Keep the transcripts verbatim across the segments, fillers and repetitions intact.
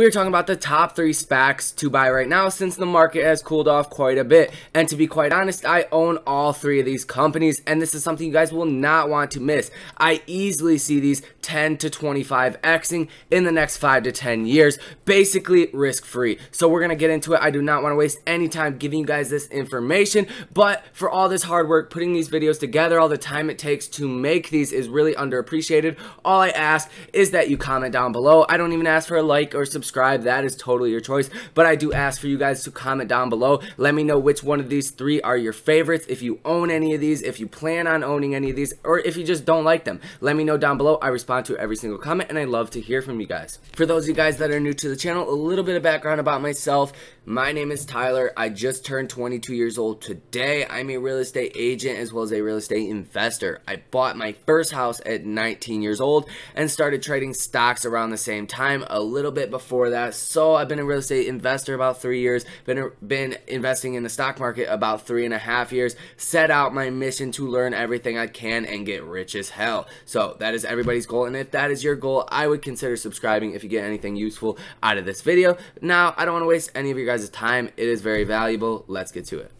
we are talking about the top three SPACs to buy right now, since the market has cooled off quite a bit. And to be quite honest, I own all three of these companies, and this is something you guys will not want to miss. I easily see these ten to twenty-five Xing in the next five to ten years, basically risk-free. So we're going to get into it. I do not want to waste any time giving you guys this information, but for all this hard work, putting these videos together, all the time it takes to make these is really underappreciated. All I ask is that you comment down below. I don't even ask for a like or subscribe. That is totally your choice, but I do ask for you guys to comment down below. Let me know which one of these three are your favorites, if you own any of these, if you plan on owning any of these, or if you just don't like them. Let me know down below. I respond to every single comment, and I love to hear from you guys. For those of you guys that are new to the channel, a little bit of background about myself. My name is Tyler. I just turned twenty-two years old today. I'm a real estate agent as well as a real estate investor. I bought my first house at nineteen years old and started trading stocks around the same time, a little bit before that. So I've been a real estate investor about three years, been, been investing in the stock market about three and a half years, set out my mission to learn everything I can and get rich as hell. So that is everybody's goal, and if that is your goal, I would consider subscribing if you get anything useful out of this video. Now, I don't want to waste any of your guys' time. It is very valuable. Let's get to it.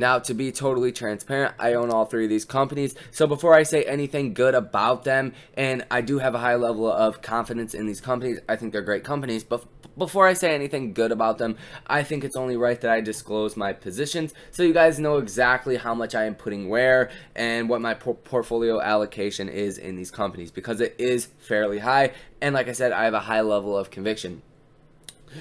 Now, to be totally transparent, I own all three of these companies, so before I say anything good about them, and I do have a high level of confidence in these companies, I think they're great companies, but before I say anything good about them, I think it's only right that I disclose my positions so you guys know exactly how much I am putting where and what my por- portfolio allocation is in these companies, because it is fairly high, and like I said, I have a high level of conviction.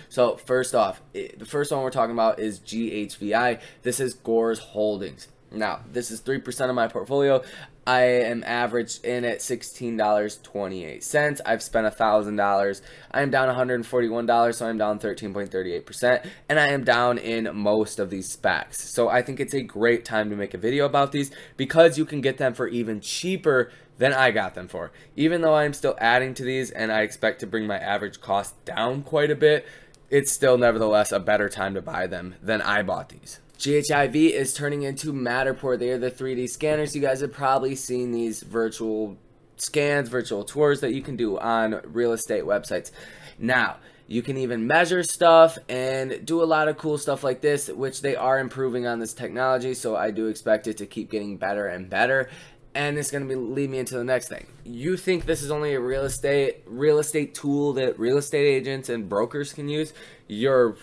So first off, the first one we're talking about is G H V I. This is Gores Holdings. Now, this is three percent of my portfolio. I am averaged in at sixteen dollars and twenty-eight cents. I've spent one thousand dollars. I am down one hundred forty-one dollars, so I'm down thirteen point three eight percent, and I am down in most of these SPACs. So I think it's a great time to make a video about these because you can get them for even cheaper than I got them for. Even though I'm still adding to these and I expect to bring my average cost down quite a bit, it's still nevertheless a better time to buy them than I bought these. G H I V is turning into Matterport. They are the three D scanners. You guys have probably seen these virtual scans, virtual tours that you can do on real estate websites. Now, you can even measure stuff and do a lot of cool stuff like this, which they are improving on this technology, so I do expect it to keep getting better and better. And it's going to be lead me into the next thing. You think this is only a real estate real estate tool that real estate agents and brokers can use? You're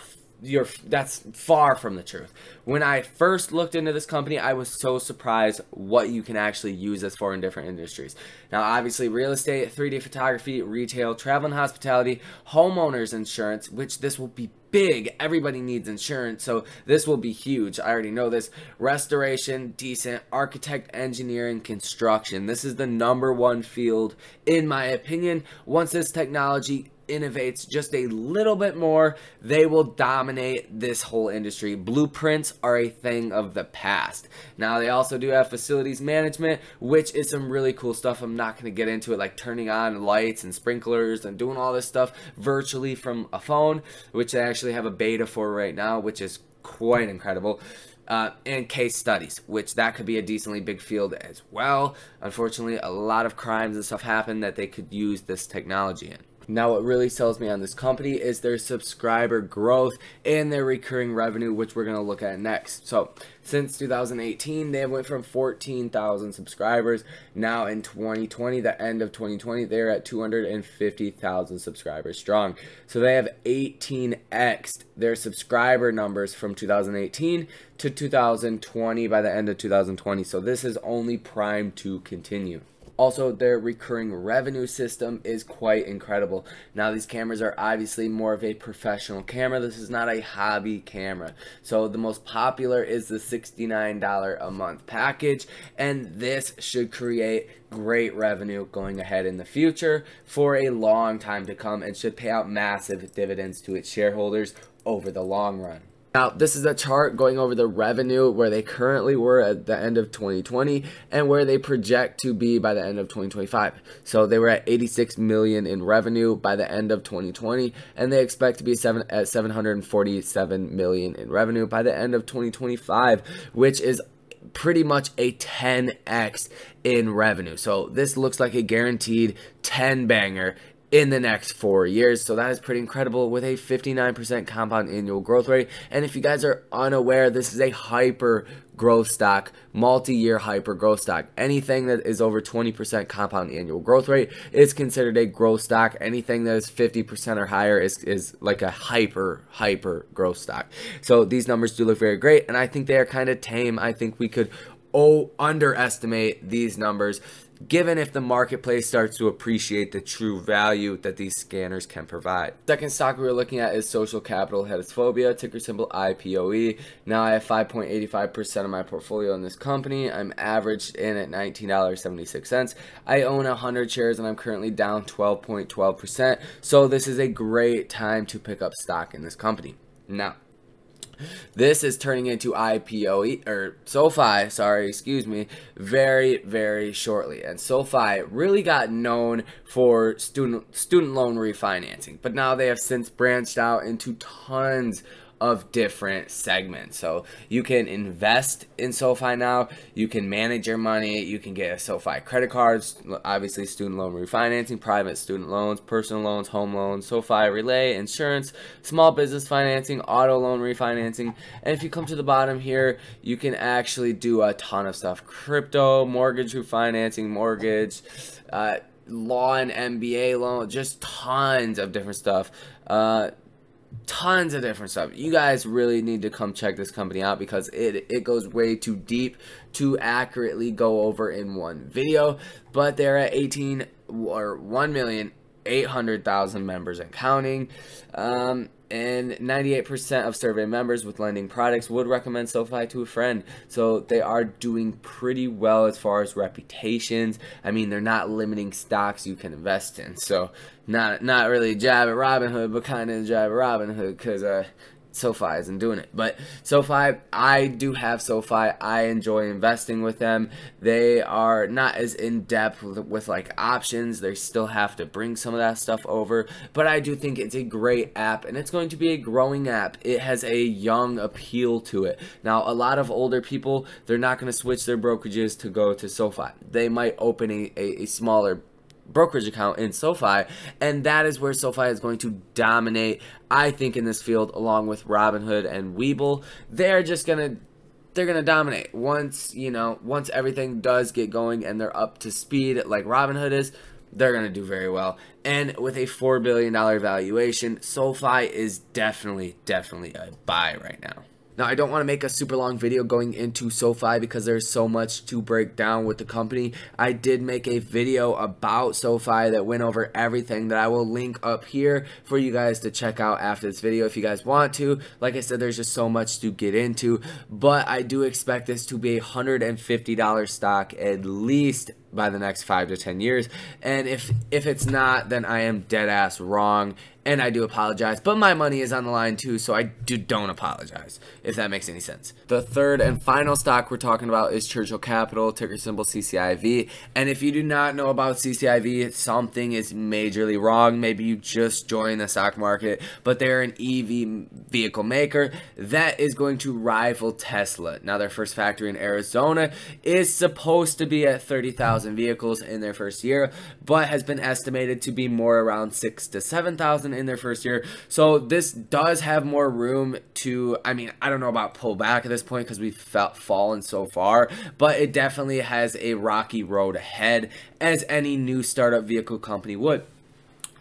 You're, that's far from the truth. When I first looked into this company, I was so surprised what you can actually use this for in different industries. Now, obviously, real estate, three D photography, retail, travel and hospitality, homeowners insurance, which this will be big. Everybody needs insurance, so this will be huge. I already know this. Restoration, decent, architect, engineering, construction. This is the number one field, in my opinion. Once this technology innovates just a little bit more, they will dominate this whole industry. Blueprints are a thing of the past. Now, they also do have facilities management, which is some really cool stuff. I'm not going to get into it, like turning on lights and sprinklers and doing all this stuff virtually from a phone, which they actually have a beta for right now, which is quite incredible. Uh, and case studies, which that could be a decently big field as well. Unfortunately, a lot of crimes and stuff happen that they could use this technology in. Now, what really sells me on this company is their subscriber growth and their recurring revenue, which we're going to look at next. So, since two thousand eighteen, they went from fourteen thousand subscribers. Now, in twenty twenty, the end of twenty twenty, they're at two hundred fifty thousand subscribers strong. So, they have eighteen X'd their subscriber numbers from two thousand eighteen to two thousand twenty by the end of two thousand twenty. So, this is only primed to continue. Also, their recurring revenue system is quite incredible. Now, these cameras are obviously more of a professional camera. This is not a hobby camera. So, the most popular is the sixty-nine dollars a month package, and this should create great revenue going ahead in the future for a long time to come and should pay out massive dividends to its shareholders over the long run. Now, this is a chart going over the revenue where they currently were at the end of twenty twenty and where they project to be by the end of twenty twenty-five. So they were at eighty-six million dollars in revenue by the end of twenty twenty, and they expect to be seven, at seven hundred forty-seven million dollars in revenue by the end of twenty twenty-five, which is pretty much a ten X in revenue. So this looks like a guaranteed ten banger in the next four years. So that is pretty incredible with a fifty-nine percent compound annual growth rate. And if you guys are unaware, this is a hyper growth stock, multi-year hyper growth stock. Anything that is over twenty percent compound annual growth rate is considered a growth stock. Anything that is fifty percent or higher is, is like a hyper, hyper growth stock. So these numbers do look very great, and I think they are kind of tame. I think we could oh, underestimate these numbers, given if the marketplace starts to appreciate the true value that these scanners can provide. Second stock we were looking at is Social Capital Hedophobia, ticker symbol I P O E. Now I have five point eight five percent of my portfolio in this company. I'm averaged in at nineteen dollars and seventy-six cents. I own one hundred shares and I'm currently down twelve point one two percent. So this is a great time to pick up stock in this company. Now, this is turning into I P O E, or SoFi, sorry, excuse me, very, very shortly. And SoFi really got known for student student loan refinancing, but now they have since branched out into tons of different segments. So you can invest in SoFi now, you can manage your money, you can get a SoFi credit cards, obviously student loan refinancing, private student loans, personal loans, home loans, SoFi Relay, insurance, small business financing, auto loan refinancing. And if you come to the bottom here, you can actually do a ton of stuff: crypto, mortgage refinancing, mortgage, uh, law and M B A loan, just tons of different stuff. Uh, Tons of different stuff. You guys really need to come check this company out because it, it goes way too deep to accurately go over in one video. But they're at one million eight hundred thousand members and counting. Um, and ninety-eight percent of survey members with lending products would recommend SoFi to a friend. So they are doing pretty well as far as reputations. I mean, they're not limiting stocks you can invest in. So not not really a jab at Robinhood, but kind of a jab at Robinhood because uh, SoFi isn't doing it. But SoFi, I do have SoFi. I enjoy investing with them. They are not as in-depth with, with like options. They still have to bring some of that stuff over. But I do think it's a great app, and it's going to be a growing app. It has a young appeal to it. Now, a lot of older people, they're not going to switch their brokerages to go to SoFi. They might open a, a, a smaller brokerage account in SoFi, and that is where SoFi is going to dominate, I think, in this field, along with Robinhood and Webull. They're just gonna they're gonna dominate once you know once everything does get going and they're up to speed like Robinhood is. They're gonna do very well, and with a four billion dollar valuation, SoFi is definitely definitely a buy right now. Now, I don't want to make a super long video going into SoFi because there's so much to break down with the company. I did make a video about SoFi that went over everything that I will link up here for you guys to check out after this video if you guys want to. Like I said, there's just so much to get into, but I do expect this to be a one hundred fifty dollar stock at least by the next five to ten years. And if if it's not, then I am dead ass wrong, and I do apologize, but my money is on the line too, so I do don't apologize, if that makes any sense. The third and final stock we're talking about is Churchill Capital, ticker symbol C C I V. And if you do not know about C C I V, something is majorly wrong. Maybe you just joined the stock market, but they're an E V vehicle maker that is going to rival Tesla. Now, their first factory in Arizona is supposed to be at thirty thousand vehicles in their first year, but has been estimated to be more around six to seven thousand in their first year. So this does have more room to, I mean, I don't know about pull back at this point because we've felt fallen so far, but it definitely has a rocky road ahead, as any new startup vehicle company would.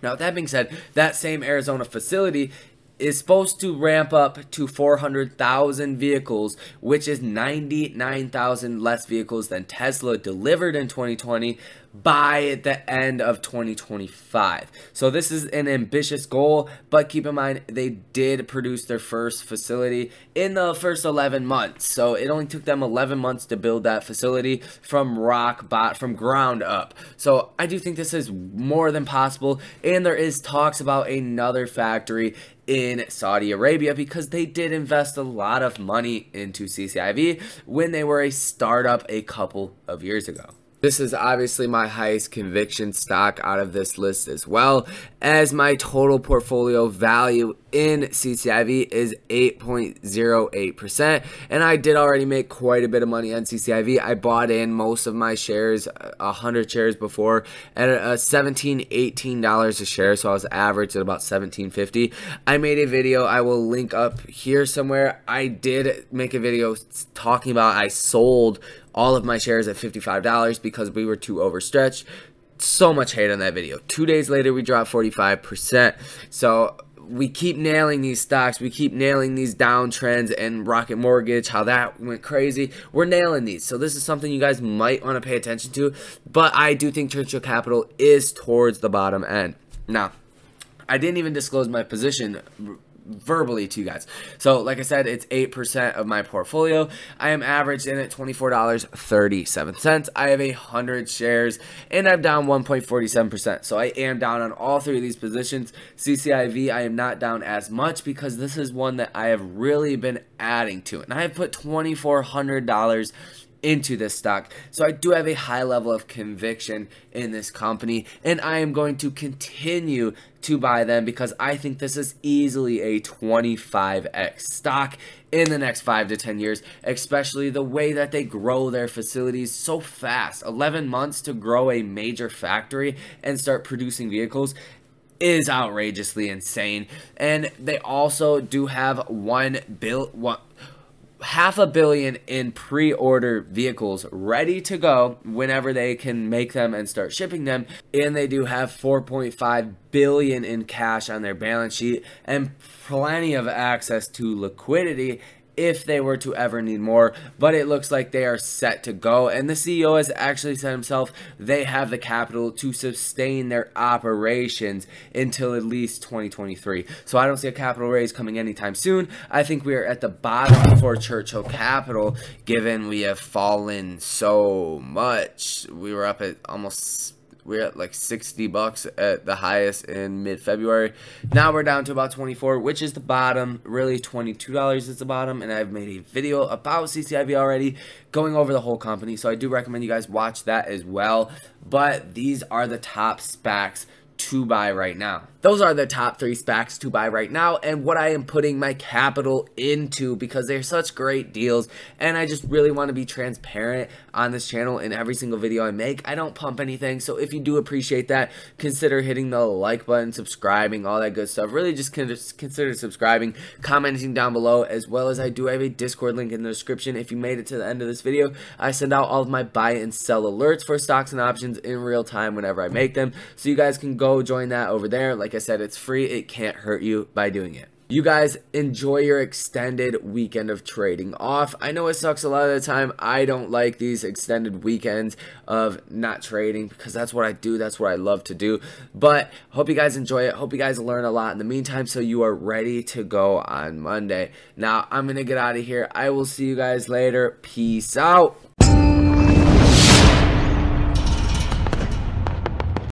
Now, with that being said, that same Arizona facility is supposed to ramp up to four hundred thousand vehicles, which is ninety-nine thousand less vehicles than Tesla delivered in twenty twenty by the end of twenty twenty-five. So this is an ambitious goal, but keep in mind they did produce their first facility in the first eleven months. So it only took them eleven months to build that facility from rock bot from ground up. So I do think this is more than possible, and there is talks about another factory in Saudi Arabia because they did invest a lot of money into C C I V when they were a startup a couple of years ago. This is obviously my highest conviction stock out of this list, as well as my total portfolio value in C C I V is eight point zero eight percent. And I did already make quite a bit of money on C C I V. I bought in most of my shares, one hundred shares before, at seventeen, eighteen dollars a share. So I was averaged at about seventeen fifty. I made a video, I will link up here somewhere. I did make a video talking about I sold all of my shares at fifty-five dollars because we were too overstretched. So much hate on that video. Two days later, we dropped forty-five percent. So we keep nailing these stocks. We keep nailing these downtrends, and Rocket Mortgage, how that went crazy. We're nailing these. So this is something you guys might want to pay attention to. But I do think Churchill Capital is towards the bottom end. Now, I didn't even disclose my position verbally to you guys. So like I said, it's eight percent of my portfolio. I am averaged in at twenty-four dollars and thirty-seven cents. I have one hundred shares and I'm down one point four seven percent. So I am down on all three of these positions. C C I V, I am not down as much because this is one that I have really been adding to. And I have put twenty-four hundred dollars into this stock. So I do have a high level of conviction in this company, and I am going to continue to buy them because I think this is easily a twenty-five X stock in the next five to ten years, especially the way that they grow their facilities so fast. eleven months to grow a major factory and start producing vehicles is outrageously insane. And they also do have one bill one half a billion in pre-order vehicles ready to go whenever they can make them and start shipping them. And they do have four point five billion in cash on their balance sheet and plenty of access to liquidity if they were to ever need more. But it looks like they are set to go, and the C E O has actually said himself they have the capital to sustain their operations until at least twenty twenty-three. So I don't see a capital raise coming anytime soon. I think we are at the bottom for Churchill Capital, given we have fallen so much. We were up at almost, we're at like sixty bucks at the highest in mid-February. Now we're down to about twenty-four, which is the bottom. Really, twenty-two dollars is the bottom, and I've made a video about C C I V already going over the whole company, so I do recommend you guys watch that as well. But these are the top SPACs to buy right now. Those are the top three SPACs to buy right now, and what I am putting my capital into, because they're such great deals. And I just really want to be transparent on this channel in every single video I make. I don't pump anything, so if you do appreciate that, consider hitting the like button, subscribing, all that good stuff. Really just consider subscribing, commenting down below, as well as I do have a Discord link in the description. If you made it to the end of this video, I send out all of my buy and sell alerts for stocks and options in real time whenever I make them, so you guys can go Go join that over there. Like I said, it's free. It can't hurt you by doing it. You guys enjoy your extended weekend of trading off. I know it sucks a lot of the time. I don't like these extended weekends of not trading because that's what I do. That's what I love to do. But hope you guys enjoy it. Hope you guys learn a lot in the meantime so you are ready to go on Monday. Now I'm going to get out of here. I will see you guys later. Peace out.